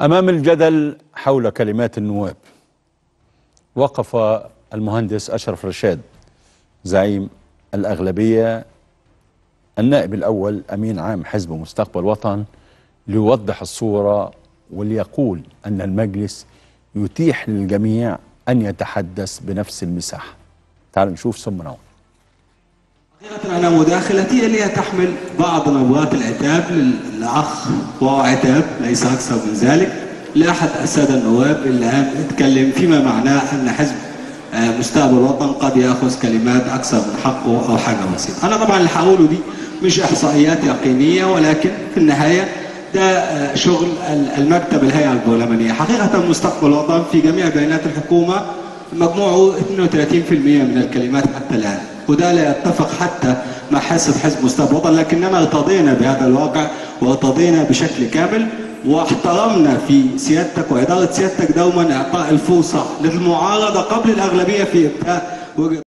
أمام الجدل حول كلمات النواب وقف المهندس أشرف رشاد زعيم الأغلبية النائب الأول أمين عام حزب مستقبل وطن ليوضح الصورة وليقول أن المجلس يتيح للجميع أن يتحدث بنفس المساحة. تعالوا نشوف ثم نعود. حقيقة أنا مداخلتي اللي تحمل بعض نبرات العتاب للأخ، وهو عتاب ليس أكثر من ذلك لأحد السادة النواب اللي قام اتكلم فيما معناه أن حزب مستقبل وطن قد يأخذ كلمات أكثر من حقه أو حاجة بسيطة. أنا طبعا اللي هقوله دي مش إحصائيات يقينية، ولكن في النهاية ده شغل المكتب الهيئة البرلمانية. حقيقة مستقبل وطن في جميع بيانات الحكومة مجموعه 32% من الكلمات حتى الآن، وده لا يتفق حتى مع حاسة حزب مستقبل وطن، لكننا ارتضينا بهذا الواقع وارتضينا بشكل كامل، واحترمنا في سيادتك وإدارة سيادتك دوما إعطاء الفرصة للمعارضة قبل الأغلبية في إبداء وجهة